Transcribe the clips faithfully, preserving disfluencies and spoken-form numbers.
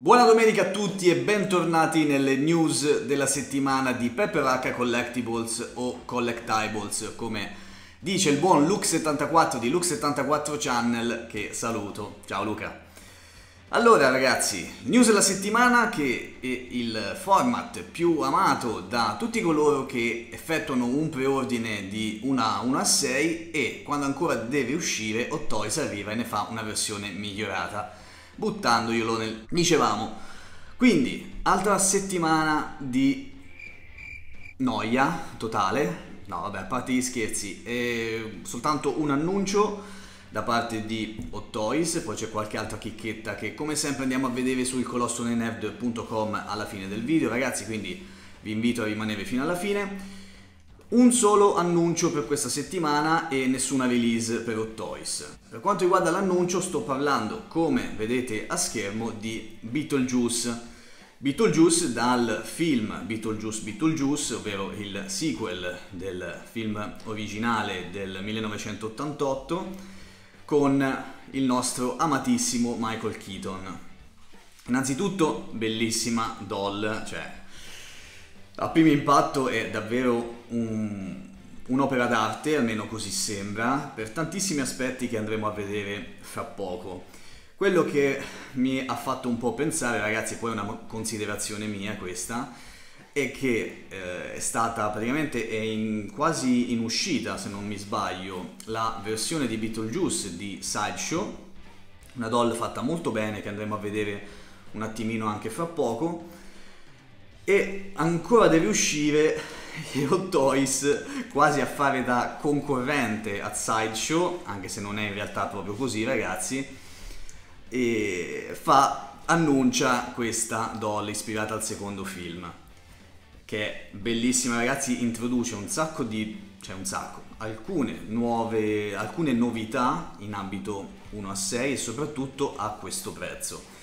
Buona domenica a tutti e bentornati nelle news della settimana di Pepper H Collectibles o Collectibles, come dice il buon Luke settantaquattro di Luke settantaquattro Channel, che saluto. Ciao Luca. Allora ragazzi, news della settimana, che è il format più amato da tutti coloro che effettuano un preordine di una uno a sei e quando ancora deve uscire Hot Toys arriva e ne fa una versione migliorata, buttandoglielo nel... dicevamo. Quindi, altra settimana di noia totale. No, vabbè, a parte gli scherzi, eh, soltanto un annuncio da parte di Hot Toys, poi c'è qualche altra chicchetta che come sempre andiamo a vedere sul il colosso dei nerd punto com alla fine del video, ragazzi, quindi vi invito a rimanere fino alla fine. Un solo annuncio per questa settimana e nessuna release per Hot Toys. Per quanto riguarda l'annuncio, sto parlando, come vedete a schermo, di Beetlejuice. Beetlejuice dal film Beetlejuice Beetlejuice, ovvero il sequel del film originale del millenovecentottantotto con il nostro amatissimo Michael Keaton. Innanzitutto, bellissima doll, cioè a primo impatto è davvero un'opera un d'arte, almeno così sembra, per tantissimi aspetti che andremo a vedere fra poco. Quello che mi ha fatto un po' pensare, ragazzi, poi è una considerazione mia questa, è che eh, è stata praticamente, è in, quasi in uscita, se non mi sbaglio, la versione di Beetlejuice di Sideshow, una doll fatta molto bene che andremo a vedere un attimino anche fra poco. E ancora deve uscire Hot Toys quasi a fare da concorrente a Sideshow, anche se non è in realtà proprio così, ragazzi, e fa, annuncia questa doll ispirata al secondo film, che è bellissima, ragazzi, introduce un sacco di, cioè un sacco, alcune nuove, alcune novità in ambito uno a sei e soprattutto a questo prezzo.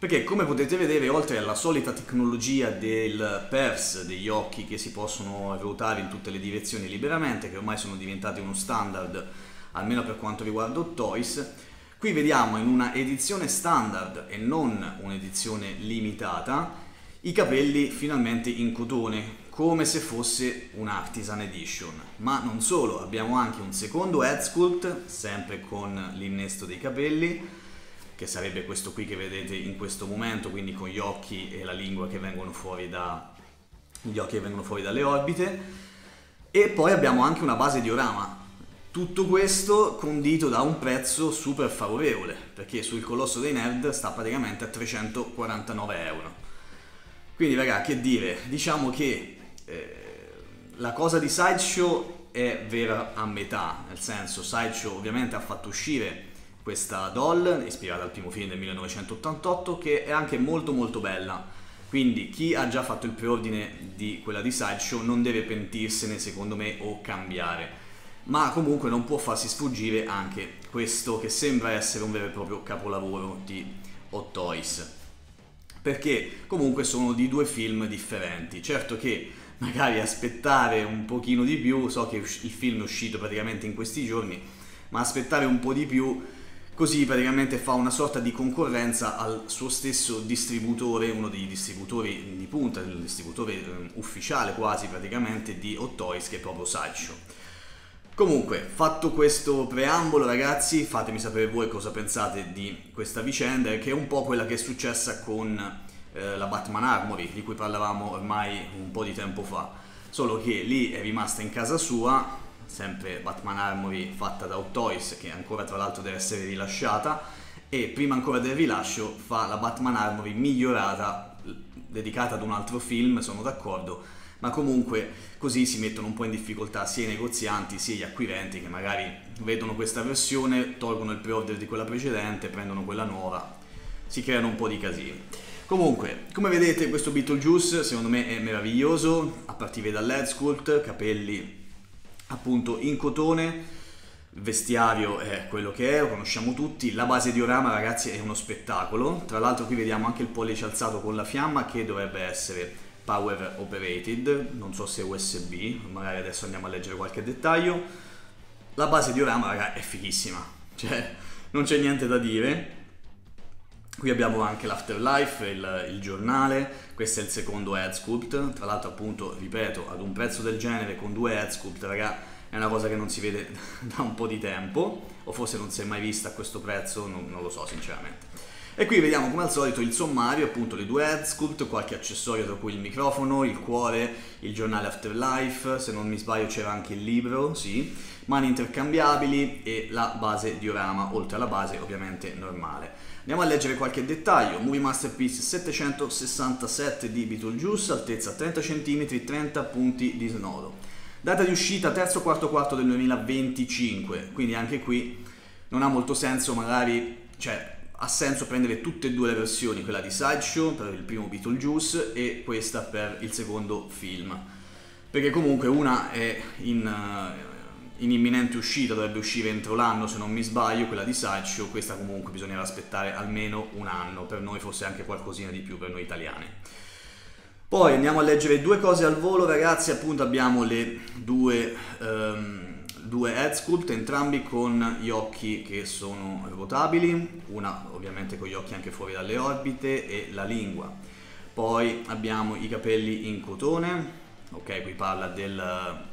Perché, come potete vedere, oltre alla solita tecnologia del Perse, degli occhi che si possono ruotare in tutte le direzioni liberamente, che ormai sono diventate uno standard, almeno per quanto riguarda Hot Toys, qui vediamo in una edizione standard e non un'edizione limitata, i capelli finalmente in cotone, come se fosse un Artisan Edition. Ma non solo, abbiamo anche un secondo head sculpt, sempre con l'innesto dei capelli, che sarebbe questo qui che vedete in questo momento, quindi con gli occhi e la lingua che vengono fuori da, gli occhi che vengono fuori dalle orbite, e poi abbiamo anche una base diorama. Tutto questo condito da un prezzo super favorevole, perché sul Colosso dei Nerd sta praticamente a trecentoquarantanove euro. Quindi raga, che dire, diciamo che eh, la cosa di Sideshow è vera a metà, nel senso, Sideshow ovviamente ha fatto uscire questa doll ispirata al primo film del millenovecentottantotto, che è anche molto molto bella, quindi chi ha già fatto il preordine di quella di Sideshow non deve pentirsene, secondo me, o cambiare, ma comunque non può farsi sfuggire anche questo che sembra essere un vero e proprio capolavoro di Hot Toys, perché comunque sono di due film differenti. Certo che magari aspettare un pochino di più, so che il film è uscito praticamente in questi giorni, ma aspettare un po' di più, così praticamente fa una sorta di concorrenza al suo stesso distributore, uno dei distributori di punta, il distributore ufficiale quasi praticamente di Hot Toys, che è proprio Sideshow. Comunque, fatto questo preambolo, ragazzi, fatemi sapere voi cosa pensate di questa vicenda, che è un po' quella che è successa con eh, la Batman Armory, di cui parlavamo ormai un po' di tempo fa, solo che lì è rimasta in casa sua, sempre Batman Armory fatta da Hot Toys, che ancora tra l'altro deve essere rilasciata, e prima ancora del rilascio fa la Batman Armory migliorata, dedicata ad un altro film, sono d'accordo, ma comunque così si mettono un po' in difficoltà sia i negozianti sia gli acquirenti, che magari vedono questa versione, tolgono il pre-order di quella precedente, prendono quella nuova, si creano un po' di casini. Comunque, come vedete, questo Beetlejuice secondo me è meraviglioso, a partire dall'head sculpt, capelli appunto in cotone, il vestiario è quello che è, lo conosciamo tutti, la base diorama, ragazzi, è uno spettacolo. Tra l'altro qui vediamo anche il pollice alzato con la fiamma, che dovrebbe essere power operated, non so se U S B, magari adesso andiamo a leggere qualche dettaglio. La base diorama, ragazzi, è fighissima, cioè non c'è niente da dire, Qui abbiamo anche l'Afterlife, il, il giornale, questo è il secondo head sculpt, tra l'altro appunto, ripeto, ad un prezzo del genere con due head sculpt, raga, è una cosa che non si vede da un po' di tempo, o forse non si è mai vista a questo prezzo, non, non lo so sinceramente. E qui vediamo come al solito il sommario, appunto le due head sculpt, qualche accessorio tra cui il microfono, il cuore, il giornale Afterlife, se non mi sbaglio c'era anche il libro, sì, mani intercambiabili e la base diorama, oltre alla base ovviamente normale. Andiamo a leggere qualche dettaglio. Movie Masterpiece settecentosessantasette di Beetlejuice, altezza trenta centimetri, trenta punti di snodo. Data di uscita terzo quarto quarto del duemilaventicinque, quindi anche qui non ha molto senso magari, cioè ha senso prendere tutte e due le versioni, quella di Sideshow per il primo Beetlejuice e questa per il secondo film, perché comunque una è in... Uh, in imminente uscita, dovrebbe uscire entro l'anno se non mi sbaglio, quella di Sideshow, questa comunque bisognerà aspettare almeno un anno, per noi forse anche qualcosina di più, per noi italiani. Poi andiamo a leggere due cose al volo ragazzi, appunto abbiamo le due, um, due head sculpt, entrambi con gli occhi che sono rotabili, una ovviamente con gli occhi anche fuori dalle orbite e la lingua. Poi abbiamo i capelli in cotone, ok, qui parla del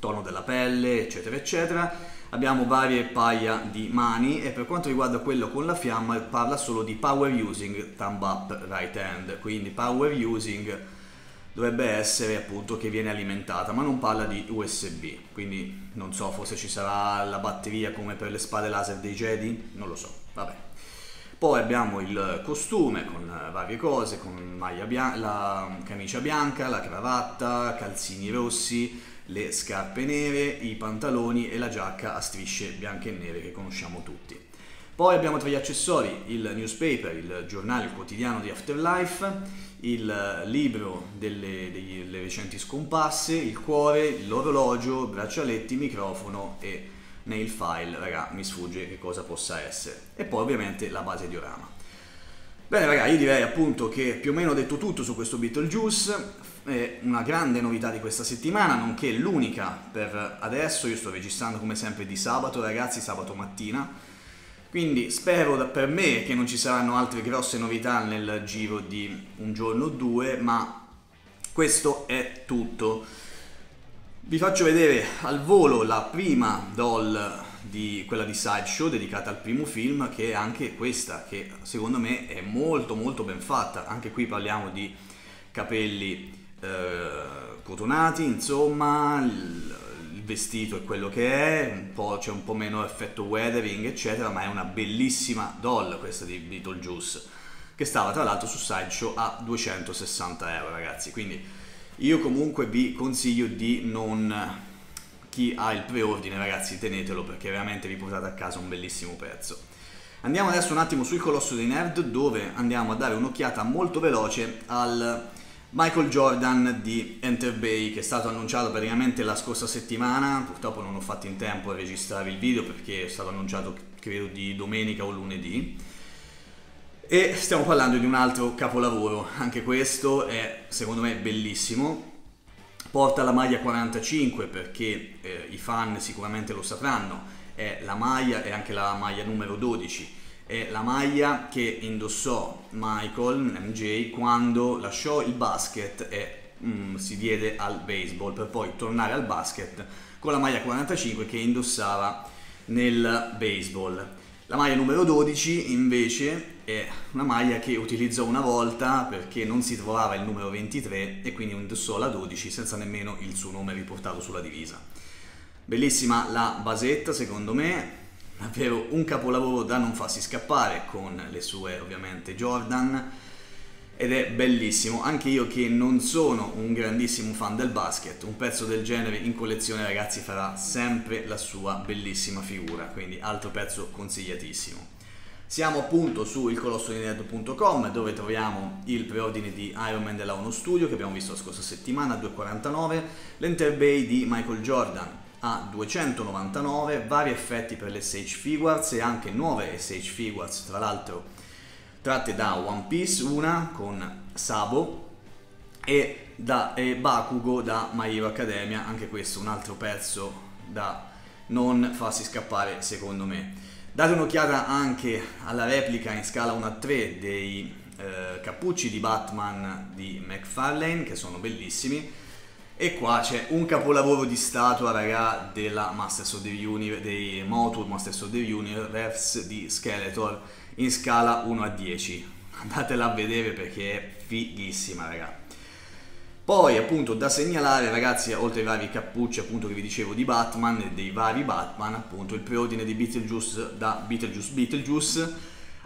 tono della pelle eccetera eccetera. Abbiamo varie paia di mani e per quanto riguarda quello con la fiamma parla solo di power using, thumb up, right hand, quindi power using dovrebbe essere appunto che viene alimentata, ma non parla di U S B, quindi non so, forse ci sarà la batteria come per le spade laser dei Jedi, non lo so, vabbè. Poi abbiamo il costume con varie cose, con maglia bianca, la camicia bianca, la cravatta, calzini rossi, le scarpe nere, i pantaloni e la giacca a strisce bianche e nere che conosciamo tutti. Poi abbiamo tra gli accessori il newspaper, il giornale, il quotidiano di Afterlife, il libro delle, delle recenti scomparse, il cuore, l'orologio, braccialetti, microfono e nail file, raga mi sfugge che cosa possa essere, e poi ovviamente la base diorama. Bene raga, io direi appunto che più o meno ho detto tutto su questo Beetlejuice. È una grande novità di questa settimana, nonché l'unica per adesso. Io sto registrando come sempre di sabato ragazzi, sabato mattina, quindi spero per me che non ci saranno altre grosse novità nel giro di un giorno o due, ma questo è tutto. Vi faccio vedere al volo la prima doll, di quella di Sideshow dedicata al primo film, che è anche questa, che secondo me è molto molto ben fatta. Anche qui parliamo di capelli Uh, cotonati, insomma il, il vestito è quello che è, un po', c'è un po' meno effetto weathering eccetera, ma è una bellissima doll questa di Beetlejuice, che stava tra l'altro su Sideshow a duecentosessanta euro ragazzi. Quindi io comunque vi consiglio di non, chi ha il preordine ragazzi tenetelo, perché veramente vi portate a casa un bellissimo pezzo. Andiamo adesso un attimo sul Colosso dei Nerd, dove andiamo a dare un'occhiata molto veloce al Michael Jordan di Enterbay, che è stato annunciato praticamente la scorsa settimana. Purtroppo non ho fatto in tempo a registrare il video perché è stato annunciato credo di domenica o lunedì, e stiamo parlando di un altro capolavoro, anche questo è secondo me bellissimo. Porta la maglia quarantacinque perché eh, i fan sicuramente lo sapranno, è la maglia, è anche la maglia numero dodici, è la maglia che indossò Michael, M J, quando lasciò il basket e mm, si diede al baseball, per poi tornare al basket con la maglia quarantacinque che indossava nel baseball. La maglia numero dodici invece è una maglia che utilizzò una volta perché non si trovava il numero ventitré e quindi indossò la dodici senza nemmeno il suo nome riportato sulla divisa. Bellissima la basetta secondo me, davvero un capolavoro da non farsi scappare, con le sue ovviamente Jordan, ed è bellissimo. Anche io che non sono un grandissimo fan del basket, un pezzo del genere in collezione ragazzi farà sempre la sua bellissima figura, quindi altro pezzo consigliatissimo. Siamo appunto su il colosso di nerd punto com, dove troviamo il preordine di Iron Man della Uno Studio che abbiamo visto la scorsa settimana a due e quarantanove, l'Enterbay di Michael Jordan a duecentonovantanove, vari effetti per le Sage Figuarts e anche nuove Sage Figuarts, tra l'altro tratte da One Piece, una con Sabo e, da, e Bakugo da My Hero Academia, anche questo un altro pezzo da non farsi scappare secondo me. Date un'occhiata anche alla replica in scala uno a tre dei eh, cappucci di Batman di McFarlane, che sono bellissimi. E qua c'è un capolavoro di statua, raga, della Masters of the Universe, dei Motu Masters of the Universe di Skeletor in scala uno a dieci. Andatela a vedere perché è fighissima, raga. Poi appunto da segnalare, ragazzi, oltre ai vari cappucci appunto che vi dicevo di Batman e dei vari Batman, appunto il preordine di Beetlejuice da Beetlejuice Beetlejuice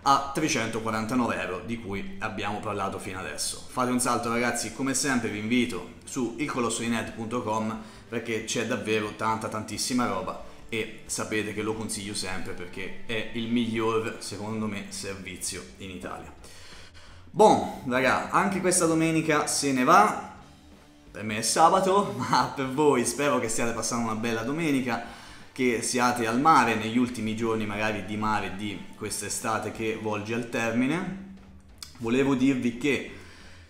a trecentoquarantanove euro, di cui abbiamo parlato fino adesso. Fate un salto, ragazzi, come sempre vi invito su il colosso di nerd punto com perché c'è davvero tanta tantissima roba e sapete che lo consiglio sempre perché è il miglior, secondo me, servizio in Italia. Bon, raga, anche questa domenica se ne va. Per me è sabato, ma per voi spero che stiate passando una bella domenica, che siate al mare negli ultimi giorni magari di mare di quest'estate che volge al termine. Volevo dirvi che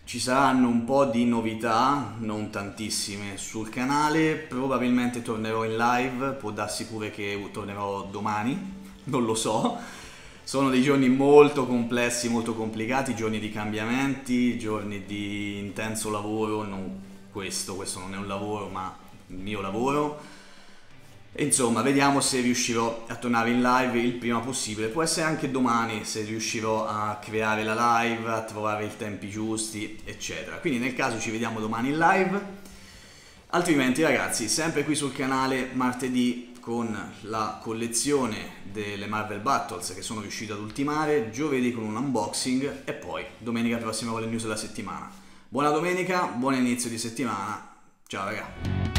ci saranno un po' di novità, non tantissime, sul canale. Probabilmente tornerò in live, può darsi pure che tornerò domani, non lo so. Sono dei giorni molto complessi, molto complicati, giorni di cambiamenti, giorni di intenso lavoro, non Questo, questo non è un lavoro, ma il mio lavoro. E insomma, vediamo se riuscirò a tornare in live il prima possibile. Può essere anche domani, se riuscirò a creare la live, a trovare i tempi giusti, eccetera. Quindi nel caso ci vediamo domani in live. Altrimenti, ragazzi, sempre qui sul canale martedì con la collezione delle Marvel Battles che sono riuscito ad ultimare, giovedì con un unboxing e poi domenica prossima con le news della settimana. Buona domenica, buon inizio di settimana, ciao ragazzi!